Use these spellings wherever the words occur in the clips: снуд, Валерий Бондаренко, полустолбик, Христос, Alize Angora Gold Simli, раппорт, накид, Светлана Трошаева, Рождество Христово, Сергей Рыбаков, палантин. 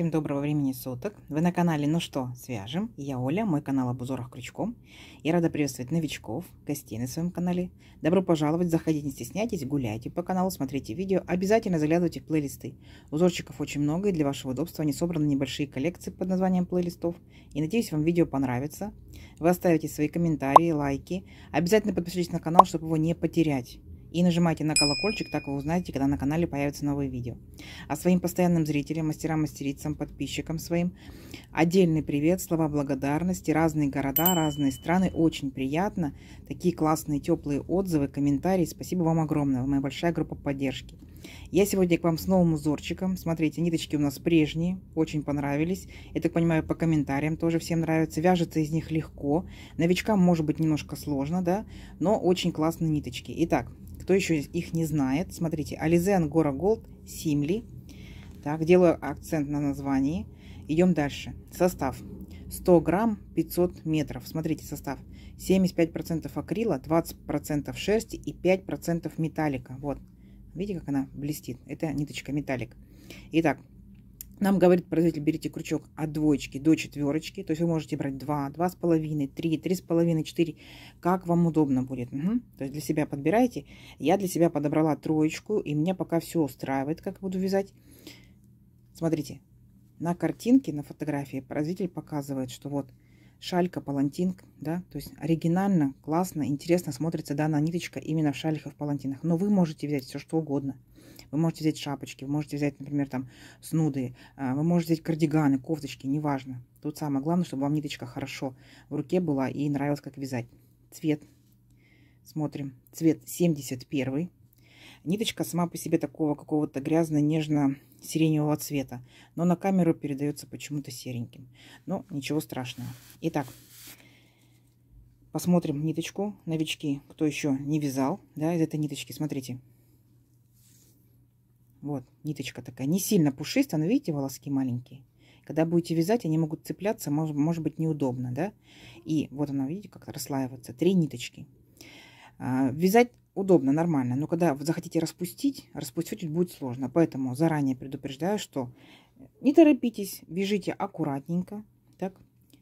Всем доброго времени суток. Вы на канале «Ну что, свяжем?» Я Оля, мой канал об узорах крючком. Я рада приветствовать новичков, гостей на своем канале. Добро пожаловать, заходите, не стесняйтесь, гуляйте по каналу, смотрите видео, обязательно заглядывайте в плейлисты. Узорчиков очень много, и для вашего удобства они собраны небольшие коллекции под названием плейлистов. И надеюсь, вам видео понравится. Вы оставите свои комментарии, лайки. Обязательно подпишитесь на канал, чтобы его не потерять. И нажимайте на колокольчик, так вы узнаете, когда на канале появятся новые видео. А своим постоянным зрителям, мастерам, мастерицам, подписчикам своим отдельный привет, слова благодарности. Разные города, разные страны. Очень приятно. Такие классные, теплые отзывы, комментарии. Спасибо вам огромное. Вы моя большая группа поддержки. Я сегодня к вам с новым узорчиком. Смотрите, ниточки у нас прежние. Очень понравились. Я так понимаю, по комментариям тоже всем нравится. Вяжется из них легко. Новичкам может быть немножко сложно, да? Но очень классные ниточки. Итак, кто еще их не знает, смотрите, Alize Angora Gold Simli. Так, делаю акцент на названии. Идем дальше. Состав 100 грамм 500 метров. Смотрите, состав 75% акрила, 20% шерсти и 5% металлика. Вот, видите, как она блестит. Это ниточка металлик. Итак, нам говорит производитель, берите крючок от двоечки до четверочки. То есть вы можете брать 2, 2,5, 3, 3,5, 4. Как вам удобно будет. Угу. То есть для себя подбирайте. Я для себя подобрала троечку. И меня пока все устраивает, как буду вязать. Смотрите. На картинке, на фотографии производитель показывает, что вот шалька, палантинг. Да? То есть оригинально, классно, интересно смотрится данная ниточка именно в шальках, в палантинах. Но вы можете взять все, что угодно. Вы можете взять шапочки, вы можете взять, например, там снуды, вы можете взять кардиганы, кофточки, неважно. Тут самое главное, чтобы вам ниточка хорошо в руке была и нравилось, как вязать. Цвет. Смотрим. Цвет 71. Ниточка сама по себе такого какого-то грязно-нежно-сиреневого цвета. Но на камеру передается почему-то сереньким. Но ничего страшного. Итак, посмотрим ниточку. Новички, кто еще не вязал, да, из этой ниточки, смотрите. Вот, ниточка такая, не сильно пушистая, но видите, волоски маленькие. Когда будете вязать, они могут цепляться, может быть неудобно, да? И вот она, видите, как расслаивается. 3 ниточки. Вязать удобно, нормально, но когда вы захотите распустить будет сложно. Поэтому заранее предупреждаю, что не торопитесь, вяжите аккуратненько. Так?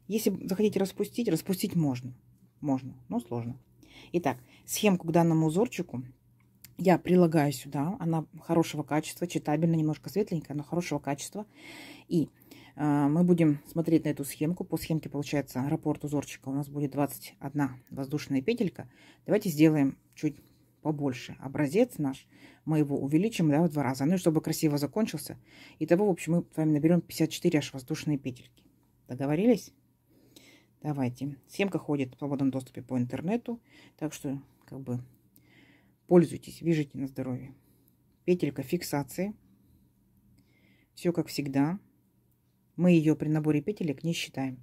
Если захотите распустить можно. Можно, но сложно. Итак, схемку к данному узорчику я прилагаю сюда, она хорошего качества, читабельно, немножко светленькая, но хорошего качества. И мы будем смотреть на эту схемку. По схемке получается раппорт узорчика у нас будет 21 воздушная петелька. Давайте сделаем чуть побольше. Образец наш, мы его увеличим, да, в 2 раза. Ну и чтобы красиво закончился. Итого, в общем, мы с вами наберем 54 аж воздушные петельки. Договорились? Давайте. Схемка ходит в свободном доступе по интернету. Так что, как бы... Пользуйтесь, вяжите на здоровье. Петелька фиксации. Все как всегда. Мы ее при наборе петелек не считаем.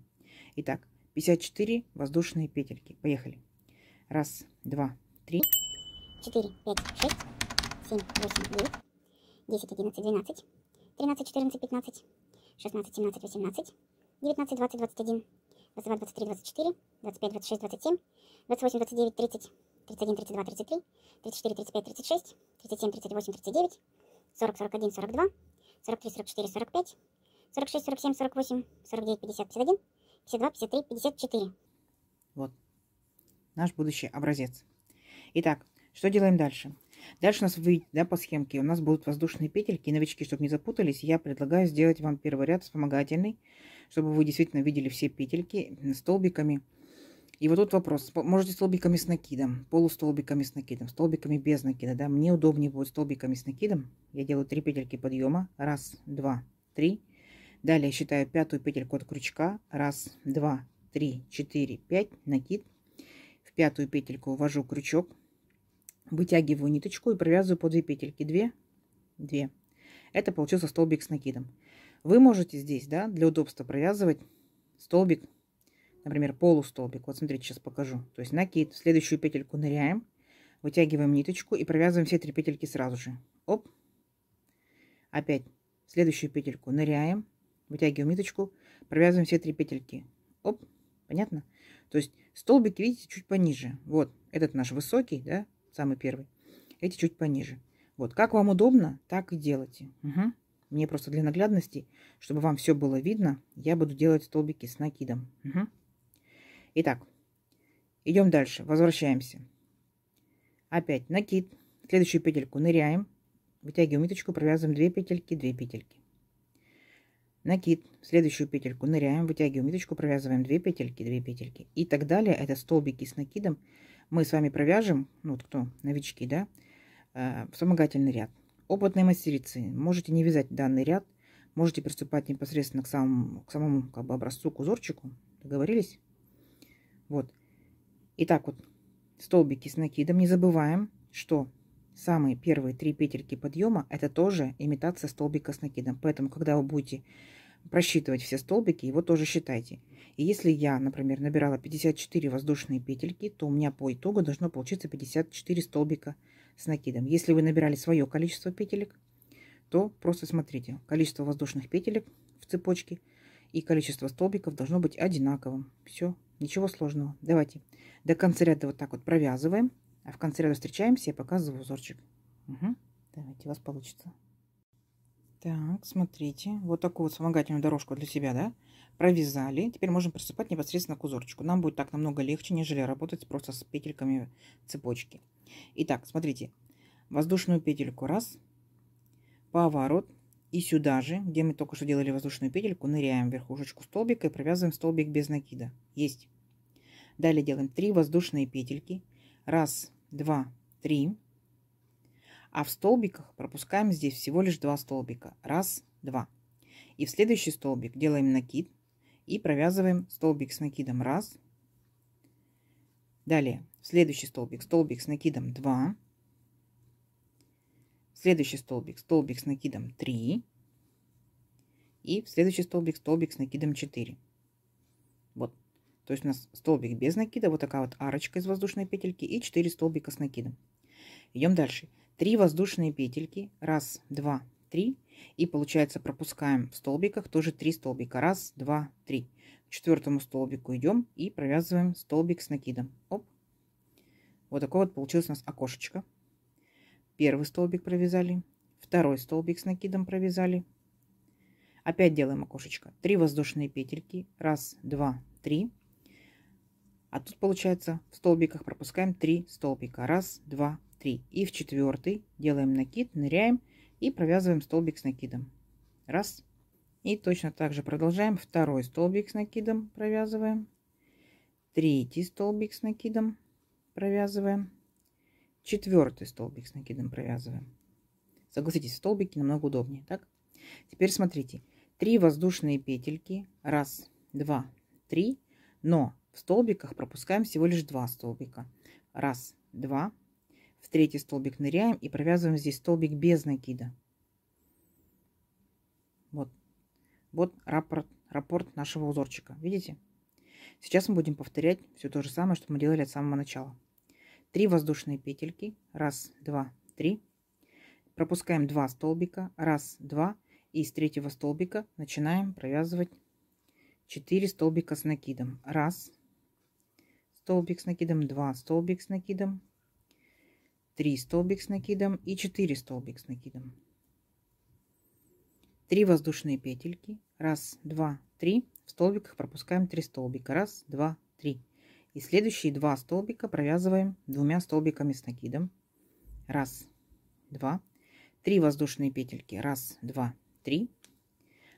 Итак, 54 воздушные петельки. Поехали. 1, 2, 3, 4, 5, 6, 7, 8, 9, 10, 11, 12, 13, 14, 15, 16, 17, 18, 19, 20, 22, 23, 24, 25, 26, 27, 28, 29, 30, 31, 32, 33, 34, 35, 36, 37, 38, 39, 40, 41, 42, 43, 44, 45, 46, 47, 48, 49, 50, 51, 52, 53, 54. Вот наш будущий образец. Итак, что делаем дальше? Дальше у нас выйдет, да, по схемке. У нас будут воздушные петельки. И новички, чтобы не запутались, я предлагаю сделать вам первый ряд вспомогательный, чтобы вы действительно видели все петельки столбиками. И вот тут вопрос. Можете столбиками с накидом, полустолбиками с накидом, столбиками без накида. Да? Мне удобнее будет столбиками с накидом. Я делаю 3 петельки подъема. 1, 2, 3. Далее считаю 5-ю петельку от крючка. 1, 2, 3, 4, 5. Накид. В 5-ю петельку ввожу крючок. Вытягиваю ниточку и провязываю по 2 петельки. 2, 2. Это получился столбик с накидом. Вы можете здесь, да, для удобства провязывать столбик, например, полустолбик. Вот смотрите, сейчас покажу. То есть накид, в следующую петельку ныряем, вытягиваем ниточку и провязываем все 3 петельки сразу же. Оп. Опять в следующую петельку ныряем, вытягиваем ниточку, провязываем все 3 петельки. Оп. Понятно? То есть столбики, видите, чуть пониже. Вот этот наш высокий, да, самый первый. Эти чуть пониже. Вот, как вам удобно, так и делайте. Угу. Мне просто для наглядности, чтобы вам все было видно, я буду делать столбики с накидом. Угу. Итак, идем дальше, возвращаемся. Опять накид, следующую петельку ныряем, вытягиваем ниточку, провязываем 2 петельки, 2 петельки. Накид, следующую петельку ныряем, вытягиваем ниточку, провязываем 2 петельки, 2 петельки. И так далее, это столбики с накидом. Мы с вами провяжем, ну вот кто новички, да, вспомогательный ряд. Опытные мастерицы, можете не вязать данный ряд, можете приступать непосредственно к самому как бы, образцу, к узорчику. Договорились? Вот. Итак, вот столбики с накидом. Не забываем, что самые первые 3 петельки подъема это тоже имитация столбика с накидом. Поэтому, когда вы будете просчитывать все столбики, его тоже считайте. И если я, например, набирала 54 воздушные петельки, то у меня по итогу должно получиться 54 столбика с накидом. Если вы набирали свое количество петелек, то просто смотрите, количество воздушных петелек в цепочке и количество столбиков должно быть одинаковым. Все, ничего сложного. Давайте до конца ряда вот так вот провязываем, а в конце ряда встречаемся, я показываю узорчик. Угу. Давайте, у вас получится. Так, смотрите, вот такую вот вспомогательную дорожку для себя, да, провязали. Теперь можем приступать непосредственно к узорчику. Нам будет так намного легче, нежели работать просто с петельками цепочки. Итак, смотрите, воздушную петельку раз, поворот, и сюда же, где мы только что делали воздушную петельку, ныряем в верхушечку столбика и провязываем столбик без накида. Есть. Далее делаем 3 воздушные петельки. Раз, два, три. А в столбиках пропускаем здесь всего лишь 2 столбика. Раз, два. И в следующий столбик делаем накид и провязываем столбик с накидом. Раз. Далее в следующий столбик столбик с накидом 2, в следующий столбик столбик с накидом 3 и в следующий столбик столбик с накидом 4. Вот. То есть у нас столбик без накида, вот такая вот арочка из воздушной петельки и 4 столбика с накидом. Идем дальше. 3 воздушные петельки. Раз, два, три. И получается пропускаем в столбиках тоже 3 столбика. Раз, два, три. К 4-му столбику идем и провязываем столбик с накидом. Оп. Вот такое вот получилось у нас окошечко. Первый столбик провязали. Второй столбик с накидом провязали. Опять делаем окошечко. 3 воздушные петельки. Раз, два, три. А тут получается в столбиках пропускаем 3 столбика. Раз, два, три. И в 4-й делаем накид, ныряем и провязываем столбик с накидом. Раз. И точно так же продолжаем. 2-й столбик с накидом провязываем. 3-й столбик с накидом провязываем. 4-й столбик с накидом провязываем. Согласитесь, столбики намного удобнее. Так? Теперь смотрите. 3 воздушные петельки. Раз, два, три. Но в столбиках пропускаем всего лишь 2 столбика. Раз, два. В 3-й столбик ныряем и провязываем здесь столбик без накида. Вот. Вот раппорт нашего узорчика. Видите? Сейчас мы будем повторять все то же самое, что мы делали от самого начала. 3 воздушные петельки. Раз, два, три. Пропускаем 2 столбика. Раз, два. И с 3-го столбика начинаем провязывать 4 столбика с накидом. Раз, столбик с накидом, 2 столбик с накидом, 3 столбик с накидом и 4 столбик с накидом. 3 воздушные петельки. Раз, два, три. В столбиках пропускаем 3 столбика. Раз, два, три. И следующие 2 столбика провязываем 2 столбиками с накидом. Раз, два. 3 воздушные петельки. Раз, два, три.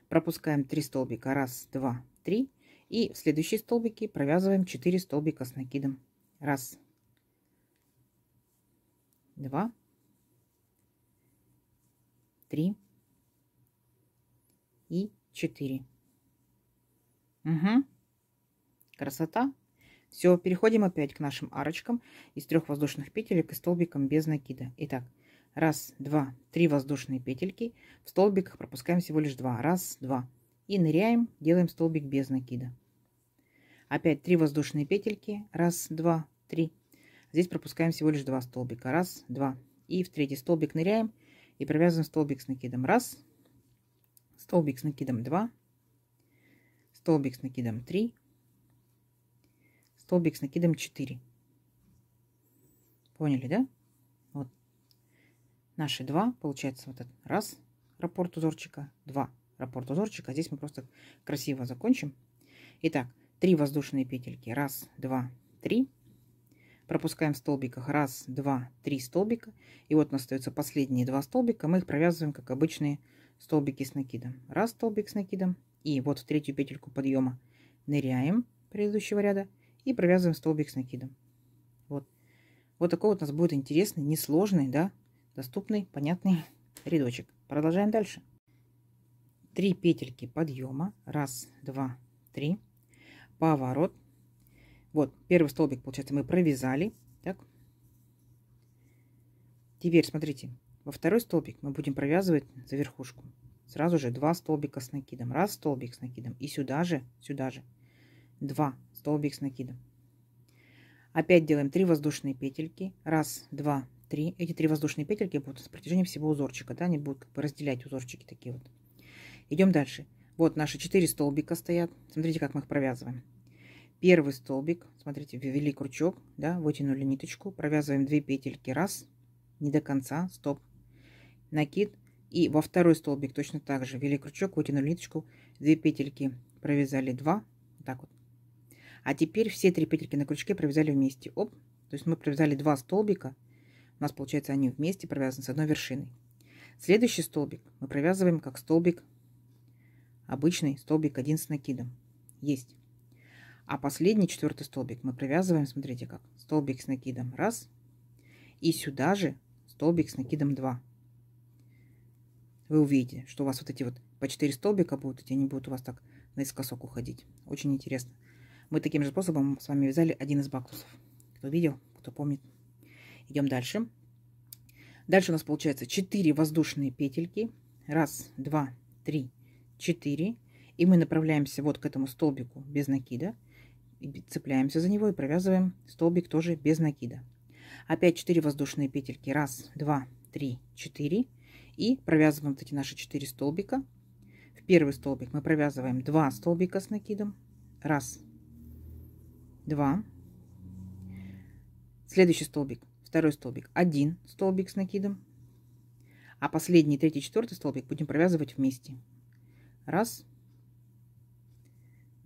Пропускаем 3 столбика. Раз, два, три. И в следующие столбики провязываем 4 столбика с накидом. Раз, два, три и 4. Угу. Красота. Все, переходим опять к нашим арочкам из 3 воздушных петелек и столбиком без накида. Итак, раз, два, 3 воздушные петельки. В столбиках пропускаем всего лишь 2. Раз, два. И ныряем, делаем столбик без накида. Опять 3 воздушные петельки. Раз, два, три. Здесь пропускаем всего лишь 2 столбика. Раз, два. И в 3-й столбик ныряем и провязываем столбик с накидом. Раз. Столбик с накидом 2. Столбик с накидом 3. Столбик с накидом 4. Поняли, да? Вот. Наши 2. Получается вот этот. Раз, раппорт узорчика, 2 раппорт узорчика. Здесь мы просто красиво закончим. Итак, 3 воздушные петельки, 1, 2, 3. Пропускаем в столбиках 1, 2, 3 столбика. И вот у нас остаются последние 2 столбика. Мы их провязываем, как обычные столбики с накидом. 1 столбик с накидом. И вот в 3-ю петельку подъема ныряем предыдущего ряда и провязываем столбик с накидом. Вот. Вот такой вот у нас будет интересный, несложный, да, доступный, понятный рядочек. Продолжаем дальше. 3 петельки подъема. 1, 2, 3. Поворот. Вот, первый столбик, получается, мы провязали. Так. Теперь, смотрите, во второй столбик мы будем провязывать за верхушку. Сразу же 2 столбика с накидом. 1 столбик с накидом. И сюда же 2 столбик с накидом. Опять делаем 3 воздушные петельки. 1, 2, 3. Эти 3 воздушные петельки будут с протяжением всего узорчика. Да, они будут как бы разделять узорчики такие вот. Идем дальше. Вот наши 4 столбика стоят. Смотрите, как мы их провязываем. Первый столбик, смотрите, ввели крючок, да, вытянули ниточку, провязываем 2 петельки, 1, не до конца, стоп, накид. И во второй столбик точно так же ввели крючок, вытянули ниточку, 2 петельки провязали, 2, так вот. А теперь все 3 петельки на крючке провязали вместе, оп, то есть мы провязали 2 столбика, у нас получается они вместе провязаны с одной вершиной. Следующий столбик мы провязываем как столбик, обычный столбик 1 с накидом, есть. А последний, 4-й столбик мы провязываем, смотрите как, столбик с накидом 1 и сюда же столбик с накидом 2. Вы увидите, что у вас вот эти вот по 4 столбика будут, и они будут у вас так наискосок уходить. Очень интересно. Мы таким же способом с вами вязали один из баклусов. Кто видел, кто помнит. Идем дальше. Дальше у нас получается 4 воздушные петельки. 1, 2, 3, 4. И мы направляемся вот к этому столбику без накида. И цепляемся за него и провязываем столбик тоже без накида. Опять 4 воздушные петельки. 1, 2, 3, 4. И провязываем вот эти наши 4 столбика. В первый столбик мы провязываем 2 столбика с накидом. 1, 2. Следующий столбик, второй столбик, 1 столбик с накидом. А последний, 3-й, 4-й столбик будем провязывать вместе. 1,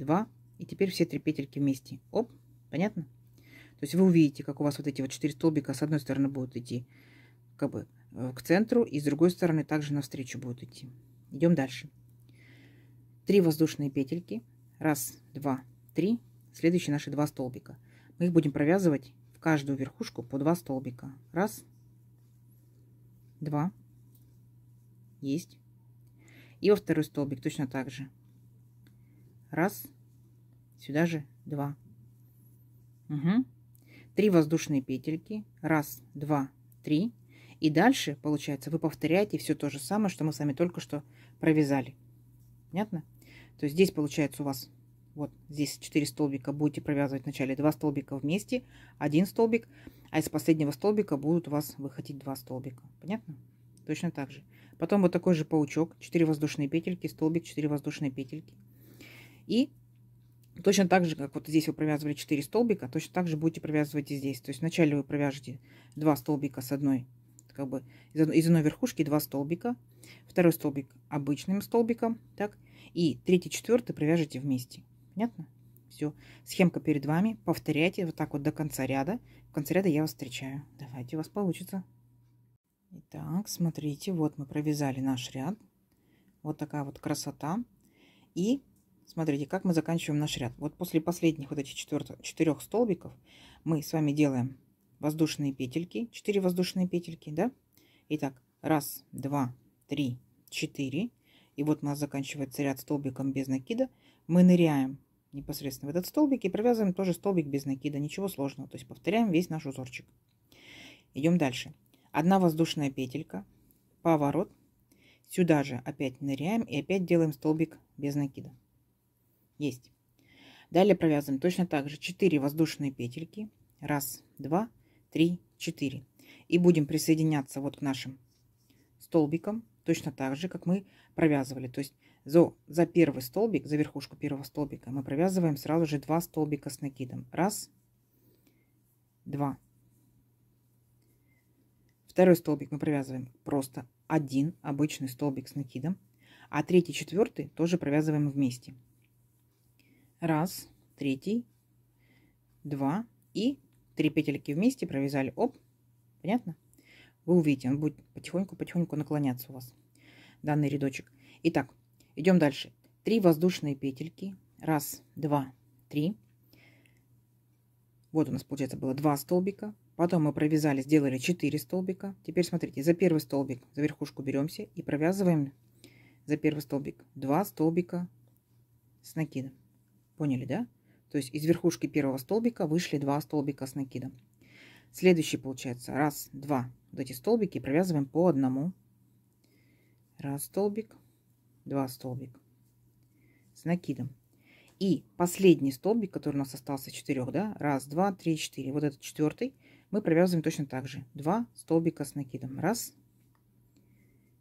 2. И теперь все 3 петельки вместе. Оп, понятно? То есть вы увидите, как у вас вот эти вот 4 столбика с одной стороны будут идти как бы к центру, и с другой стороны также навстречу будут идти. Идем дальше. 3 воздушные петельки. 1, 2, 3. Следующие наши 2 столбика. Мы их будем провязывать в каждую верхушку по 2 столбика. 1, 2. Есть. И во второй столбик точно так же. 1, сюда же 2. Угу. 3 воздушные петельки. 1, 2, 3. И дальше, получается, вы повторяете все то же самое, что мы с вами только что провязали. Понятно? То есть здесь, получается, у вас вот здесь 4 столбика будете провязывать вначале 2 столбика вместе, 1 столбик, а из последнего столбика будут у вас выходить 2 столбика. Понятно? Точно так же. Потом вот такой же паучок. 4 воздушные петельки, столбик, 4 воздушные петельки. И точно так же, как вот здесь вы провязывали 4 столбика, точно так же будете провязывать и здесь. То есть вначале вы провяжете 2 столбика с одной, как бы из одной верхушки 2 столбика, второй столбик обычным столбиком, так, и 3-й, 4-й провяжете вместе. Понятно? Все. Схемка перед вами. Повторяйте вот так вот до конца ряда. В конце ряда я вас встречаю. Давайте, у вас получится. Итак, смотрите, вот мы провязали наш ряд. Вот такая вот красота. И смотрите, как мы заканчиваем наш ряд. Вот после последних вот этих 4 столбиков мы с вами делаем воздушные петельки. 4 воздушные петельки, да? Итак, 1, 2, 3, 4. И вот у нас заканчивается ряд столбиком без накида. Мы ныряем непосредственно в этот столбик и провязываем тоже столбик без накида. Ничего сложного. То есть повторяем весь наш узорчик. Идем дальше. 1 воздушная петелька. Поворот. Сюда же опять ныряем и опять делаем столбик без накида. Есть. Далее провязываем точно так же 4 воздушные петельки. 1, 2, 3, 4. И будем присоединяться вот к нашим столбикам точно так же, как мы провязывали. То есть за первый столбик, за верхушку первого столбика мы провязываем сразу же 2 столбика с накидом. 1, 2. Второй столбик мы провязываем просто один обычный столбик с накидом, а третий, четвертый тоже провязываем вместе. Раз, третий, два и три петельки вместе провязали. Оп, понятно? Вы увидите, он будет потихоньку-потихоньку наклоняться у вас, данный рядочек. Итак, идем дальше. 3 воздушные петельки. Раз, два, три. Вот у нас, получается, было 2 столбика. Потом мы провязали, сделали 4 столбика. Теперь смотрите, за первый столбик, за верхушку беремся и провязываем за первый столбик 2 столбика с накидом. Поняли, да? То есть из верхушки первого столбика вышли 2 столбика с накидом. Следующий, получается, раз, два. Вот эти столбики провязываем по одному. Раз столбик, два столбик с накидом. И последний столбик, который у нас остался из 4, да, раз, два, три, 4. Вот этот 4 мы провязываем точно так же. 2 столбика с накидом. Раз.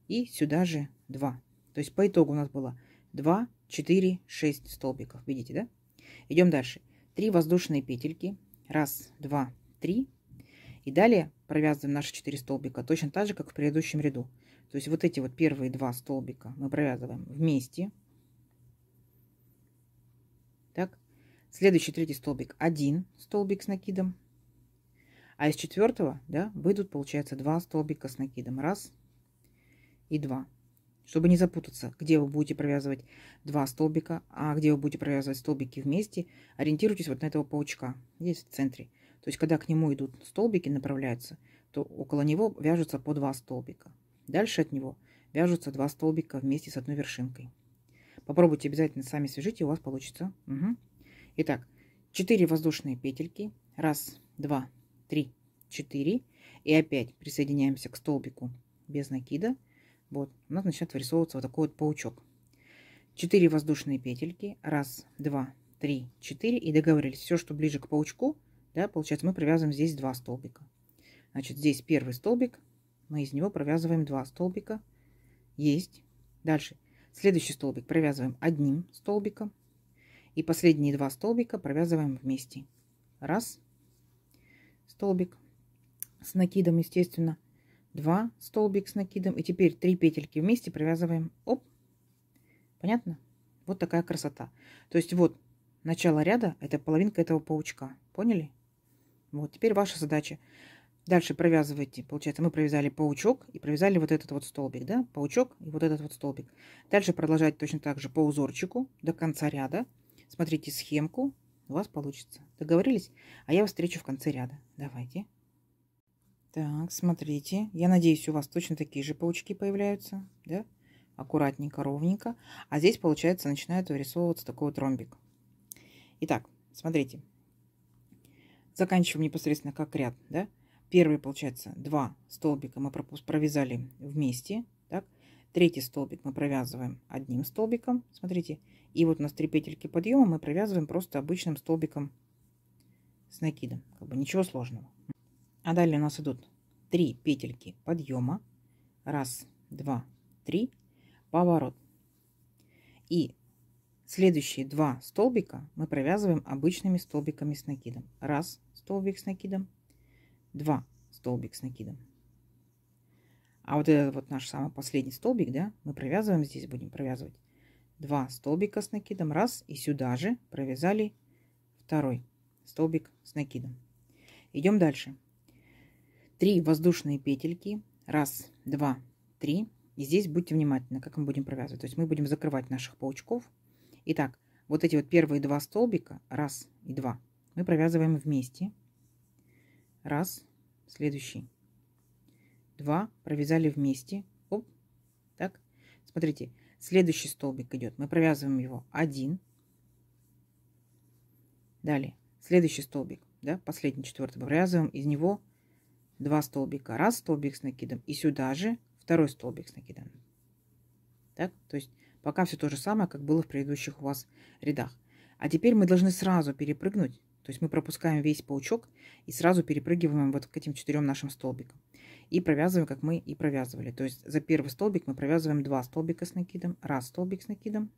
И сюда же 2. То есть по итогу у нас было 2, 4, 6 столбиков. Видите, да? Идем дальше. 3 воздушные петельки. Раз, два, три. И далее провязываем наши 4 столбика точно так же, как в предыдущем ряду. То есть вот эти вот первые 2 столбика мы провязываем вместе. Так, следующий 3-й столбик 1 столбик с накидом, а из 4-го, да, выйдут, получается, 2 столбика с накидом. Раз и 2. Чтобы не запутаться, где вы будете провязывать 2 столбика, а где вы будете провязывать столбики вместе, ориентируйтесь вот на этого паучка здесь в центре. То есть когда к нему идут столбики, направляются, то около него вяжутся по 2 столбика. Дальше от него вяжутся 2 столбика вместе с одной вершинкой. Попробуйте обязательно, сами свяжите, у вас получится. Угу. Итак, 4 воздушные петельки. Раз, два, три, 4. И опять присоединяемся к столбику без накида. Вот, у нас начинает вырисовываться вот такой вот паучок. 4 воздушные петельки. Раз, два, три, 4. И договорились, все, что ближе к паучку, да, получается, мы провязываем здесь 2 столбика. Значит, здесь первый столбик, мы из него провязываем 2 столбика. Есть. Дальше. Следующий столбик провязываем одним столбиком. И последние 2 столбика провязываем вместе. Раз. Столбик с накидом, естественно. 2 столбик с накидом. И теперь 3 петельки вместе провязываем. Оп. Понятно? Вот такая красота. То есть вот начало ряда, это половинка этого паучка. Поняли? Вот, теперь ваша задача. Дальше провязывайте. Получается, мы провязали паучок и провязали вот этот вот столбик, да? Паучок и вот этот вот столбик. Дальше продолжать точно так же по узорчику до конца ряда. Смотрите схемку, у вас получится. Договорились? А я вас встречу в конце ряда. Давайте. Так, смотрите. Я надеюсь, у вас точно такие же паучки появляются, да? Аккуратненько, ровненько. А здесь, получается, начинает вырисовываться такой вот ромбик. Итак, смотрите. Заканчиваем непосредственно как ряд, да? Первый, получается, 2 столбика мы провязали вместе. Так. Третий столбик мы провязываем одним столбиком. Смотрите. И вот у нас 3 петельки подъема мы провязываем просто обычным столбиком с накидом. Как бы ничего сложного. А далее у нас идут 3 петельки подъема. Раз, два, три. Поворот. И следующие 2 столбика мы провязываем обычными столбиками с накидом. Раз столбик с накидом. 2 столбик с накидом. А вот этот вот наш самый последний столбик, да, мы провязываем, здесь будем провязывать 2 столбика с накидом. Раз, и сюда же провязали 2 столбик с накидом. Идем дальше. 3 воздушные петельки. Раз, два, три. И здесь будьте внимательны, как мы будем провязывать. То есть мы будем закрывать наших паучков. Итак, вот эти вот первые 2 столбика, раз и 2, мы провязываем вместе. Раз, следующий, 2, провязали вместе. Оп, так, смотрите, следующий столбик идет, мы провязываем его 1, далее следующий столбик, да, последний 4-й, провязываем из него 2 столбика, раз столбик с накидом, и сюда же 2 столбик с накидом. Так, то есть пока все то же самое, как было в предыдущих у вас рядах. А теперь мы должны сразу перепрыгнуть. То есть мы пропускаем весь паучок и сразу перепрыгиваем вот к этим 4 нашим столбикам. И провязываем, как мы и провязывали. То есть за первый столбик мы провязываем 2 столбика с накидом, 1 столбик с накидом.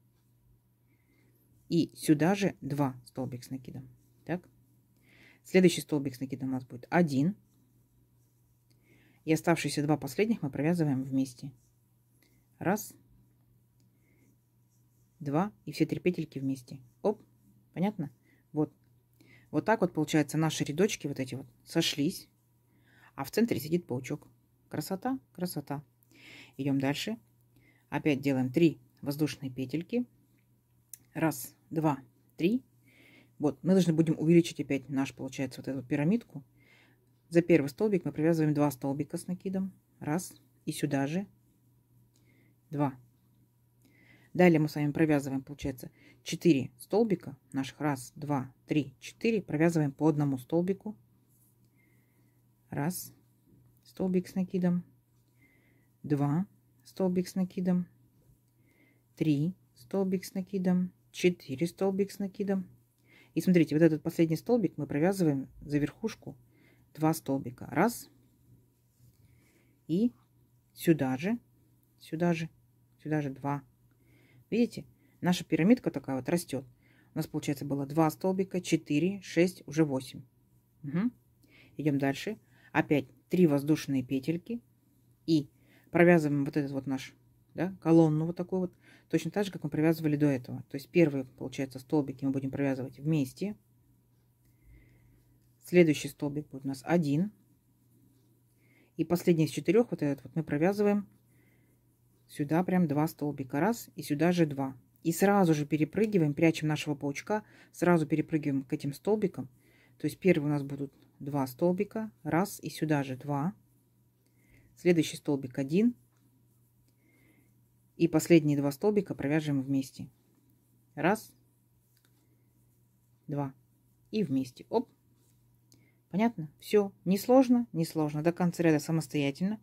И сюда же 2 столбик с накидом. Так. Следующий столбик с накидом у нас будет 1. И оставшиеся два последних мы провязываем вместе. Раз, два, и все три петельки вместе. Оп, понятно? Вот. Вот так вот получается наши рядочки вот эти вот сошлись, а в центре сидит паучок. Красота, красота. Идем дальше. Опять делаем 3 воздушные петельки. Раз, два, три. Вот, мы должны будем увеличить опять наш, получается, вот эту пирамидку. За первый столбик мы привязываем 2 столбика с накидом. Раз, и сюда же. Два. Далее мы с вами провязываем, получается, 4 столбика наших. Раз, два, три, 4. Провязываем по одному столбику. Раз, столбик с накидом. Два, столбик с накидом. Три, столбик с накидом. 4 столбик с накидом. И смотрите, вот этот последний столбик мы провязываем за верхушку 2 столбика. Раз. И сюда же. Сюда же. Сюда же 2. Видите, наша пирамидка такая вот растет. У нас, получается, было 2 столбика, 4, 6, уже 8. Угу. Идем дальше. Опять 3 воздушные петельки. И провязываем вот этот вот наш, да, колонну вот такую вот. Точно так же, как мы провязывали до этого. То есть первые, получается, столбики мы будем провязывать вместе. Следующий столбик будет у нас 1. И последний из 4, вот этот вот, мы провязываем сюда прям 2 столбика. Раз, и сюда же 2. И сразу же перепрыгиваем, прячем нашего паучка, сразу перепрыгиваем к этим столбикам. То есть первые у нас будут 2 столбика. Раз, и сюда же 2. Следующий столбик 1. И последние 2 столбика провяжем вместе. Раз, два, и вместе. Оп. Понятно? Все. Несложно, несложно. До конца ряда самостоятельно.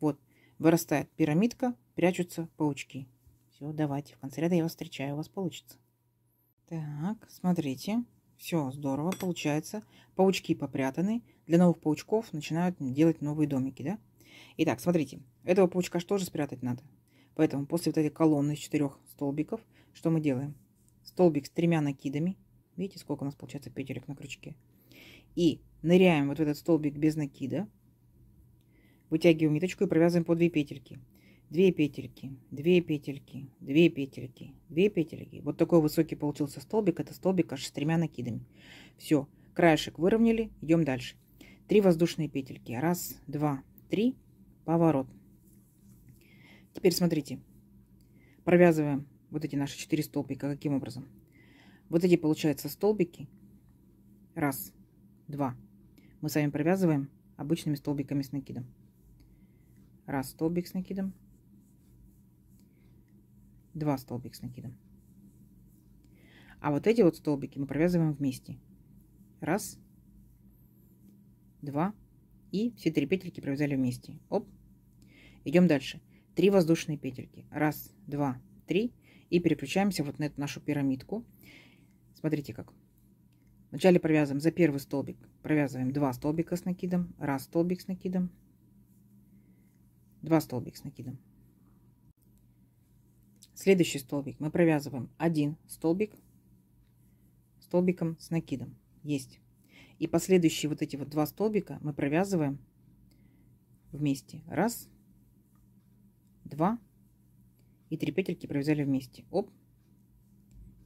Вот. Вырастает пирамидка, прячутся паучки. Все, давайте. В конце ряда я вас встречаю, у вас получится. Так, смотрите. Все здорово получается. Паучки попрятаны. Для новых паучков начинают делать новые домики, да? Итак, смотрите. Этого паучка же тоже спрятать надо. Поэтому после вот этой колонны из 4 столбиков, что мы делаем? Столбик с 3 накидами. Видите, сколько у нас получается петелек на крючке. И ныряем вот в этот столбик без накида. Вытягиваем ниточку и провязываем по 2 петельки. 2 петельки, 2 петельки, 2 петельки, 2 петельки. Вот такой высокий получился столбик. Это столбик аж с 3 накидами. Все, краешек выровняли. Идем дальше. 3 воздушные петельки. Раз, два, три. Поворот. Теперь смотрите, провязываем вот эти наши 4 столбика. Каким образом? Вот эти, получается, столбики. Раз, два. Мы с вами провязываем обычными столбиками с накидом. Раз столбик с накидом. Два столбик с накидом. А вот эти вот столбики мы провязываем вместе. Раз, два. И все 3 петельки провязали вместе. Оп. Идем дальше. 3 воздушные петельки. Раз, два, три. И переключаемся вот на эту нашу пирамидку. Смотрите как. Вначале провязываем за первый столбик. Провязываем 2 столбика с накидом. Раз столбик с накидом. 2 столбик с накидом. Следующий столбик мы провязываем 1 столбик столбиком с накидом. Есть. И последующие вот эти вот 2 столбика мы провязываем вместе. Раз. 2 и 3 петельки провязали вместе. Оп.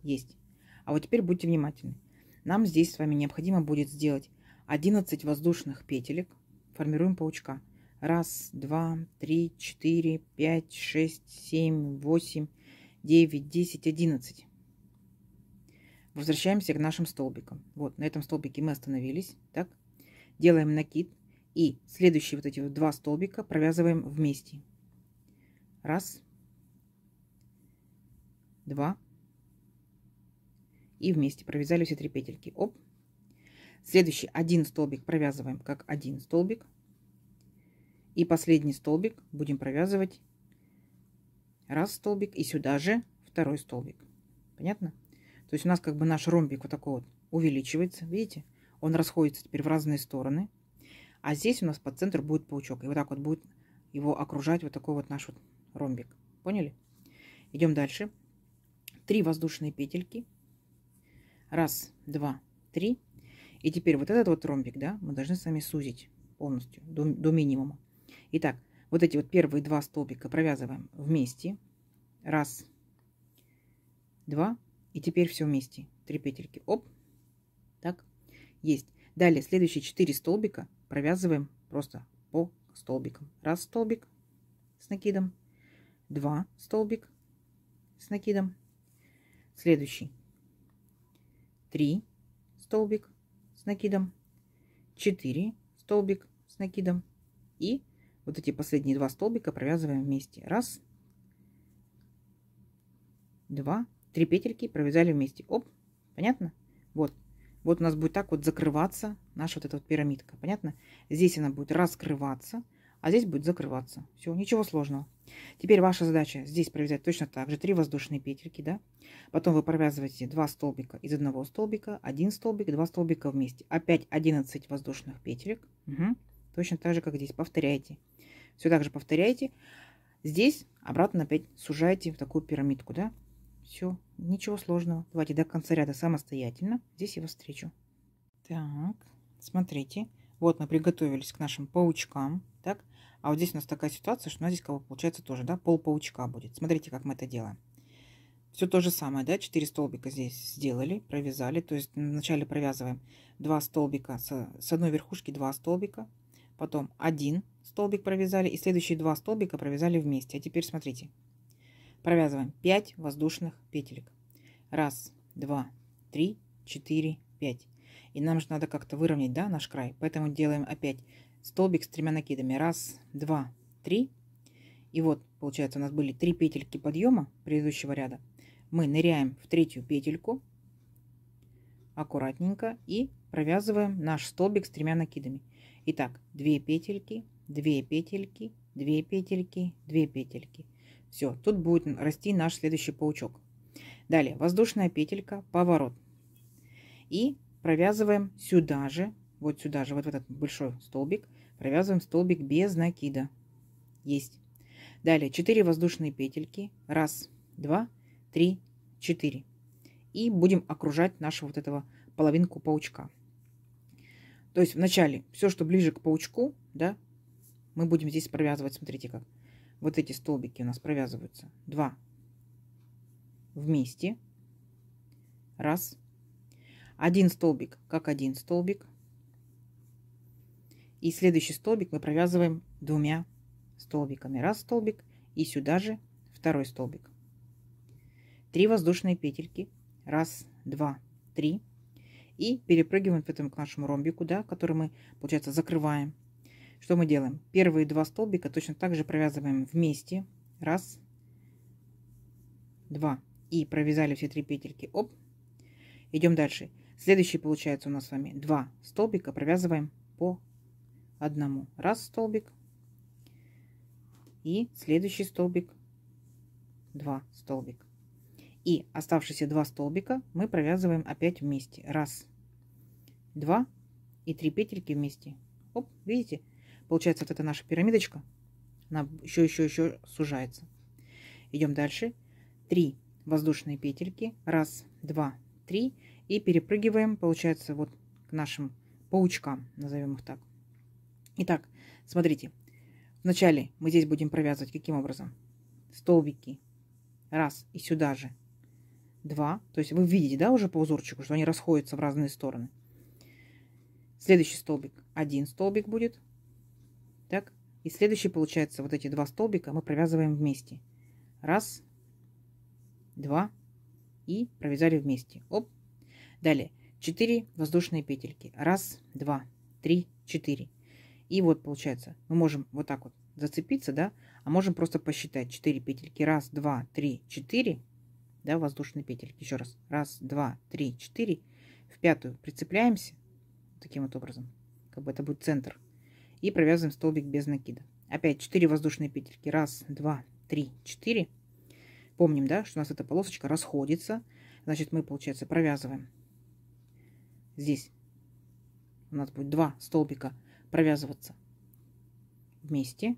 Есть. А вот теперь будьте внимательны. Нам здесь с вами необходимо будет сделать 11 воздушных петелек. Формируем паучка. 1, 2, 3, 4, 5, 6, 7, 8, 9, 10, 11. Возвращаемся к нашим столбикам. Вот, на этом столбике мы остановились. Так. Делаем накид. И следующие вот эти вот 2 столбика провязываем вместе. Раз, два, и вместе провязали все 3 петельки. Оп. Следующий 1 столбик провязываем как 1 столбик. И последний столбик будем провязывать. Раз столбик, и сюда же 2 столбик. Понятно? То есть у нас как бы наш ромбик вот такой вот увеличивается. Видите? Он расходится теперь в разные стороны. А здесь у нас по центру будет паучок. И вот так вот будет его окружать вот такой вот наш вот ромбик. Поняли? Идем дальше. 3 воздушные петельки. Раз, два, три. И теперь вот этот вот ромбик, да, мы должны с вами сузить полностью до минимума. Итак, вот эти вот первые два столбика провязываем вместе. Раз, два. И теперь все вместе. 3 петельки. Оп. Так. Есть. Далее следующие 4 столбика провязываем просто по столбикам. Раз столбик с накидом. Два столбик с накидом. Следующий. 3 столбик с накидом. 4 столбик с накидом. И вот эти последние 2 столбика провязываем вместе. Раз, два, 3 петельки провязали вместе. Оп, понятно? Вот. Вот у нас будет так вот закрываться наша вот эта вот пирамидка. Понятно? Здесь она будет раскрываться, а здесь будет закрываться. Все, ничего сложного. Теперь ваша задача здесь провязать точно так же 3 воздушные петельки, да? Потом вы провязываете 2 столбика из одного столбика, 1 столбик, 2 столбика вместе. Опять 11 воздушных петелек. Угу. Точно так же, как здесь. Повторяйте. Все так же повторяйте. Здесь обратно опять сужаете в такую пирамидку, да? Все, ничего сложного. Давайте до конца ряда самостоятельно. Здесь я вас встречу. Так, смотрите. Вот мы приготовились к нашим паучкам. Так, а вот здесь у нас такая ситуация, что у нас здесь получается тоже, да, пол паучка будет. Смотрите, как мы это делаем. Все то же самое, да, 4 столбика здесь сделали, провязали. То есть вначале провязываем 2 столбика, с одной верхушки 2 столбика. Потом 1 столбик провязали и следующие 2 столбика провязали вместе. А теперь смотрите. Провязываем 5 воздушных петелек. 1, 2, 3, 4, 5. И нам же надо как-то выровнять, да, наш край. Поэтому делаем опять столбик с 3 накидами. 1, 2, 3. И вот, получается, у нас были 3 петельки подъема предыдущего ряда. Мы ныряем в 3-ю петельку аккуратненько и провязываем наш столбик с 3 накидами. Итак, 2 петельки, 2 петельки, 2 петельки, 2 петельки. Все, тут будет расти наш следующий паучок. Далее, воздушная петелька, поворот. И провязываем сюда же, вот в этот большой столбик, провязываем столбик без накида. Есть. Далее, 4 воздушные петельки. 1, 2, 3, 4. И будем окружать нашу вот этого половинку паучка. То есть вначале все, что ближе к паучку, да, мы будем здесь провязывать, смотрите как. Вот эти столбики у нас провязываются 2 вместе. Раз. 1 столбик, как 1 столбик. И следующий столбик мы провязываем 2 столбиками. Раз столбик и сюда же 2 столбик. 3 воздушные петельки. 1, 2, 3. И перепрыгиваем к нашему ромбику, да, который мы, получается, закрываем. Что мы делаем? Первые 2 столбика точно так же провязываем вместе. 1, 2. И провязали все 3 петельки. Оп. Идем дальше. Следующий получается у нас с вами 2 столбика. Провязываем по 1. 1 столбик. И следующий столбик. 2 столбик. И оставшиеся 2 столбика мы провязываем опять вместе. 1, 2 и 3 петельки вместе. Оп. Видите? Получается, вот эта наша пирамидочка, она еще сужается. Идем дальше. 3 воздушные петельки. 1, 2, 3. И перепрыгиваем, получается, вот к нашим паучкам, назовем их так. Итак, смотрите. Вначале мы здесь будем провязывать каким образом? Столбики. 1 и сюда же 2. То есть вы видите, да, уже по узорчику, что они расходятся в разные стороны. Следующий столбик. 1 столбик будет. Так, и следующий, получается, вот эти 2 столбика мы провязываем вместе. 1, 2 и провязали вместе. Оп. Далее 4 воздушные петельки. 1, 2, 3, 4. И вот, получается, мы можем вот так вот зацепиться, да, а можем просто посчитать 4 петельки. 1, 2, 3, 4, да, воздушные петельки. Еще раз. 1, 2, 3, 4. В 5-ю прицепляемся таким вот образом, как бы это будет центр. И провязываем столбик без накида. Опять 4 воздушные петельки. 1, 2, 3, 4. Помним, да, что у нас эта полосочка расходится. Значит, мы, получается, провязываем. Здесь у нас будет 2 столбика провязываться вместе.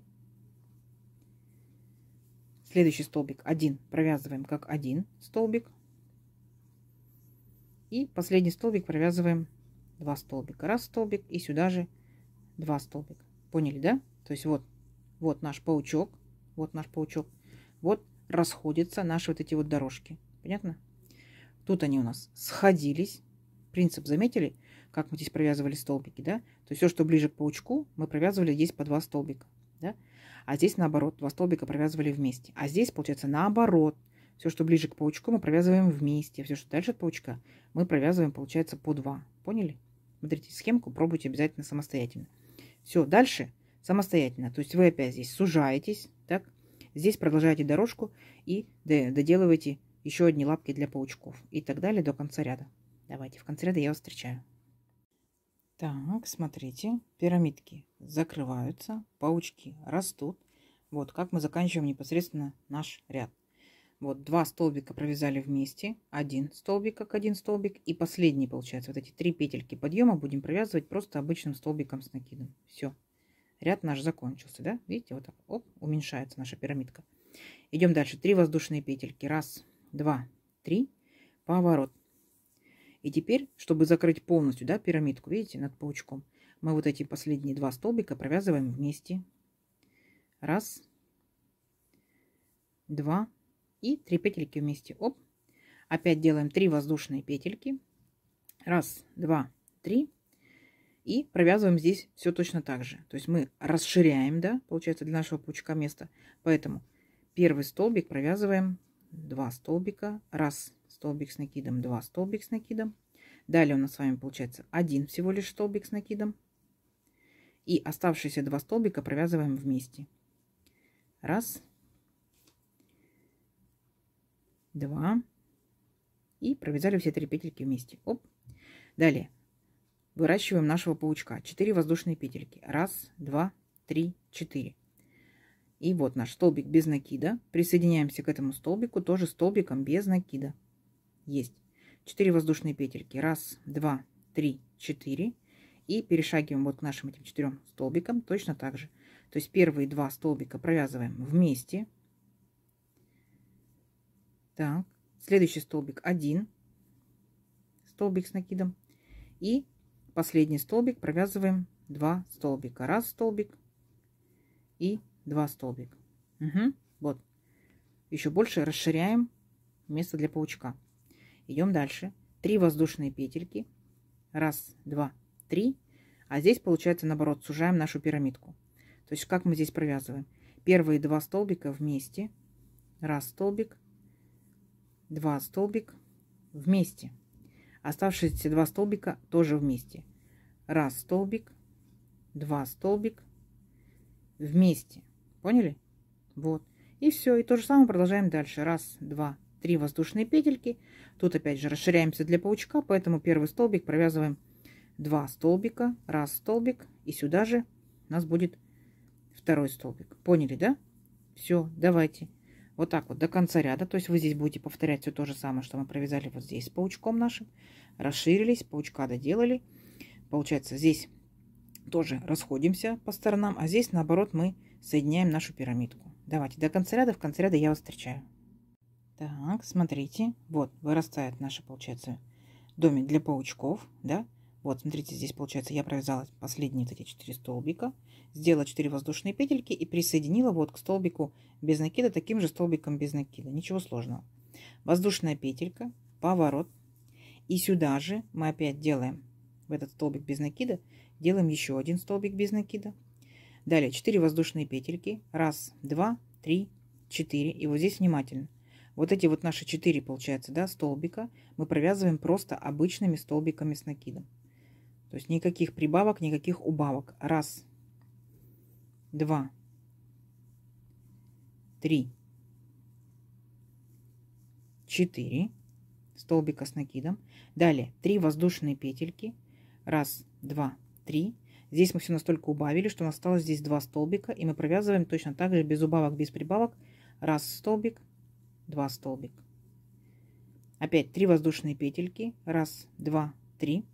Следующий столбик 1 провязываем как 1 столбик. И последний столбик провязываем 2 столбика. 1 столбик и сюда же 2 столбика. Поняли, да? То есть вот Вот наш паучок. Вот наш паучок. Вот расходятся наши вот эти вот дорожки. Понятно? Тут они у нас сходились. Принцип заметили, как мы здесь провязывали столбики, да? То есть все, что ближе к паучку, мы провязывали здесь по 2 столбика, да? А здесь наоборот, 2 столбика провязывали вместе. А здесь, получается, наоборот. Все, что ближе к паучку, мы провязываем вместе. Все, что дальше от паучка, мы провязываем, получается, по 2. Поняли? Смотрите схемку, пробуйте обязательно самостоятельно. Все, дальше самостоятельно. То есть вы опять здесь сужаетесь, так? Здесь продолжаете дорожку и доделываете еще одни лапки для паучков. И так далее до конца ряда. Давайте, в конце ряда я вас встречаю. Так, смотрите, пирамидки закрываются, паучки растут. Вот как мы заканчиваем непосредственно наш ряд. Вот 2 столбика провязали вместе, 1 столбик как 1 столбик. И последний, получается, вот эти 3 петельки подъема будем провязывать просто обычным столбиком с накидом. Все, ряд наш закончился, да? Видите, вот так, оп, уменьшается наша пирамидка. Идем дальше, 3 воздушные петельки. 1, 2, 3, поворот. И теперь, чтобы закрыть полностью, да, пирамидку, видите, над паучком, мы вот эти последние 2 столбика провязываем вместе. 1, 2 и 3 петельки вместе. Оп. Опять делаем 3 воздушные петельки. 1, 2, 3. И провязываем здесь все точно так же. То есть мы расширяем, да, получается, для нашего паучка место. Поэтому первый столбик провязываем 2 столбика. 1 столбик с накидом, 2 столбик с накидом. Далее у нас с вами получается 1 всего лишь столбик с накидом. И оставшиеся 2 столбика провязываем вместе. 1, 2. И провязали все 3 петельки вместе. Оп. Далее выращиваем нашего паучка. 4 воздушные петельки. 1, 2, 3, 4. И вот наш столбик без накида. Присоединяемся к этому столбику тоже столбиком без накида. Есть. 4 воздушные петельки. 1, 2, 3, 4. И перешагиваем вот к нашим этим 4 столбикам точно так же. То есть первые 2 столбика провязываем вместе. Так, следующий столбик 1 столбик с накидом. И последний столбик провязываем 2 столбика. 1 столбик и 2 столбика. Угу, вот. Еще больше расширяем место для паучка. Идем дальше. 3 воздушные петельки. 1, 2, 3. А здесь, получается, наоборот, сужаем нашу пирамидку. То есть, как мы здесь провязываем? Первые 2 столбика вместе. 1 столбик. 2 столбик вместе. Оставшиеся 2 столбика тоже вместе. 1 столбик, 2 столбик вместе. Поняли? Вот. И все. И то же самое продолжаем дальше. 1, 2, 3 воздушные петельки. Тут опять же расширяемся для паучка, поэтому первый столбик провязываем 2 столбика, 1 столбик. И сюда же у нас будет 2 столбик. Поняли, да? Все, давайте. Вот так вот до конца ряда. То есть вы здесь будете повторять все то же самое, что мы провязали вот здесь с паучком нашим. Расширились, паучка доделали. Получается, здесь тоже расходимся по сторонам, а здесь, наоборот, мы соединяем нашу пирамидку. Давайте до конца ряда. В конце ряда я вас встречаю. Так, смотрите. Вот вырастает наш, получается, домик для паучков, да? Вот, смотрите, здесь, получается, я провязала последние вот эти 4 столбика, сделала 4 воздушные петельки и присоединила вот к столбику без накида таким же столбиком без накида. Ничего сложного. Воздушная петелька, поворот. И сюда же мы опять делаем в этот столбик без накида, делаем еще 1 столбик без накида. Далее 4 воздушные петельки. 1, 2, 3, 4. И вот здесь внимательно. Вот эти вот наши 4, получается, да, столбика мы провязываем просто обычными столбиками с накидом. То есть никаких прибавок, никаких убавок. 1, 2, 3, 4 столбика с накидом. Далее 3 воздушные петельки. 1, 2, 3. Здесь мы все настолько убавили, что у нас осталось здесь 2 столбика. И мы провязываем точно так же, без убавок, без прибавок. 1 столбик, 2 столбик. Опять 3 воздушные петельки. 1, 2, 3.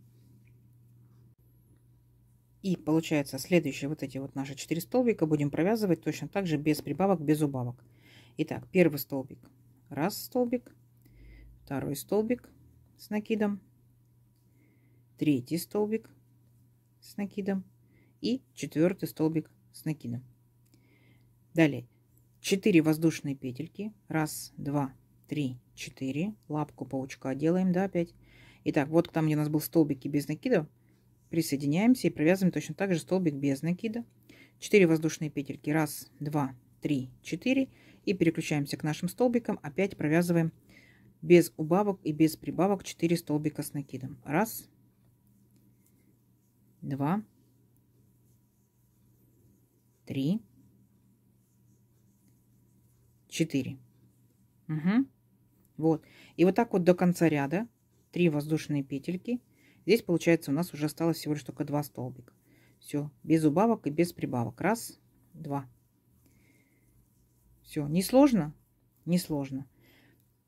И получается, следующие вот эти вот наши 4 столбика будем провязывать точно так же, без прибавок, без убавок. Итак, первый столбик. 1 столбик. 2 столбик с накидом. 3 столбик с накидом. И 4 столбик с накидом. Далее 4 воздушные петельки. 1, 2, 3, 4. Лапку паучка делаем, да, опять. Итак, вот там, где у нас был столбики без накидов, присоединяемся и провязываем точно так же столбик без накида. 4 воздушные петельки. 1, 2, 3, 4. И переключаемся к нашим столбикам. Опять провязываем без убавок и без прибавок 4 столбика с накидом. 1, 2, 3, 4. Угу. Вот. И вот так вот до конца ряда 3 воздушные петельки. Здесь, получается, у нас уже осталось всего лишь только 2 столбика. Все. Без убавок и без прибавок. 1, 2. Все. Не сложно? Не сложно.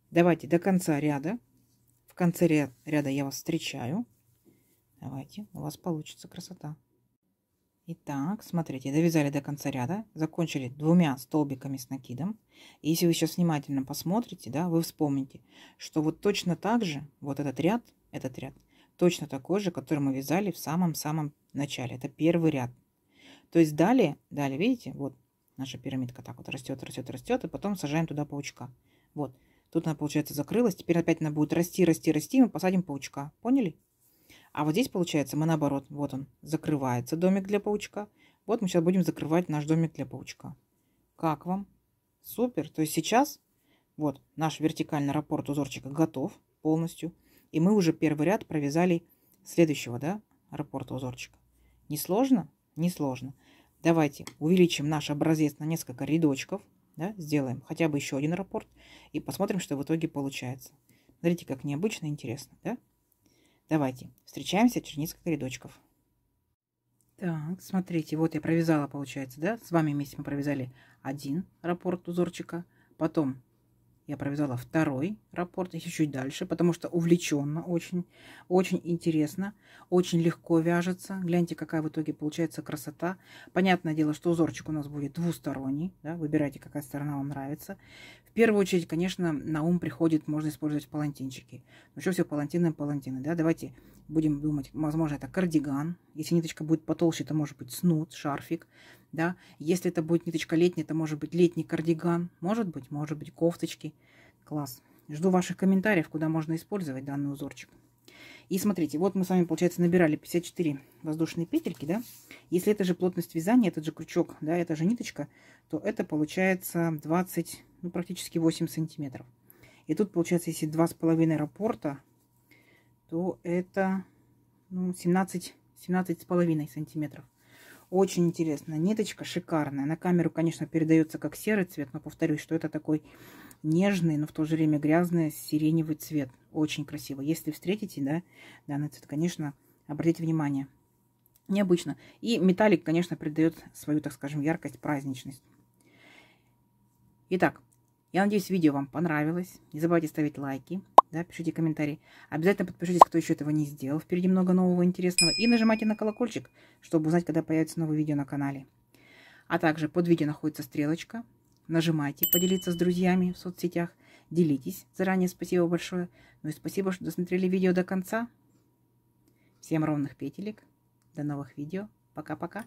Давайте до конца ряда. В конце ряда я вас встречаю. Давайте. У вас получится красота. Итак, смотрите, довязали до конца ряда, закончили 2 столбиками с накидом. И если вы сейчас внимательно посмотрите, да, вы вспомните, что вот точно так же, вот этот ряд точно такой же, который мы вязали в самом-самом начале. Это первый ряд. То есть далее, видите, вот наша пирамидка так вот растет, растет, растет, и потом сажаем туда паучка. Вот, тут она, получается, закрылась, теперь опять она будет расти, расти, расти, и мы посадим паучка. Поняли? А вот здесь, получается, мы наоборот, вот он, закрывается домик для паучка. Вот мы сейчас будем закрывать наш домик для паучка. Как вам? Супер! То есть сейчас вот наш вертикальный раппорт узорчика готов полностью. И мы уже первый ряд провязали следующего, да, раппорта узорчика. Не сложно? Не сложно. Давайте увеличим наш образец на несколько рядочков, да, сделаем хотя бы еще один раппорт и посмотрим, что в итоге получается. Смотрите, как необычно и интересно, да? Давайте встречаемся через несколько рядочков. Так, смотрите, вот я провязала, получается, да? С вами вместе мы провязали 1 раппорт узорчика, потом я провязала 2 раппорт, еще чуть дальше, потому что увлеченно, очень, очень интересно, очень легко вяжется. Гляньте, какая в итоге получается красота. Понятное дело, что узорчик у нас будет двусторонний, да? Выбирайте, какая сторона вам нравится. В первую очередь, конечно, на ум приходит, можно использовать палантинчики. Ну что, все палантины, да? Давайте будем думать, возможно, это кардиган. Если ниточка будет потолще, это может быть снуд, шарфик. Да? Если это будет ниточка летняя, это может быть летний кардиган. Может быть, кофточки. Класс. Жду ваших комментариев, куда можно использовать данный узорчик. И смотрите, вот мы с вами, получается, набирали 54 воздушные петельки, да? Если это же плотность вязания, этот же крючок, да, эта же ниточка, то это получается 20, ну, практически 8 сантиметров. И тут, получается, если 2,5 раппорта, то это, ну, 17,5 сантиметров. Очень интересно. Ниточка шикарная. На камеру, конечно, передается как серый цвет, но повторюсь, что это такой нежный, но в то же время грязный сиреневый цвет. Очень красиво. Если встретите, да, данный цвет, конечно, обратите внимание. Необычно. И металлик, конечно, придает свою, так скажем, яркость, праздничность. Итак, я надеюсь, видео вам понравилось. Не забывайте ставить лайки. Да, пишите комментарии. Обязательно подпишитесь, кто еще этого не сделал. Впереди много нового интересного. И нажимайте на колокольчик, чтобы узнать, когда появится новое видео на канале. А также под видео находится стрелочка. Нажимайте «Поделиться с друзьями» в соцсетях. Делитесь. Заранее спасибо большое. Ну и спасибо, что досмотрели видео до конца. Всем ровных петелек. До новых видео. Пока-пока.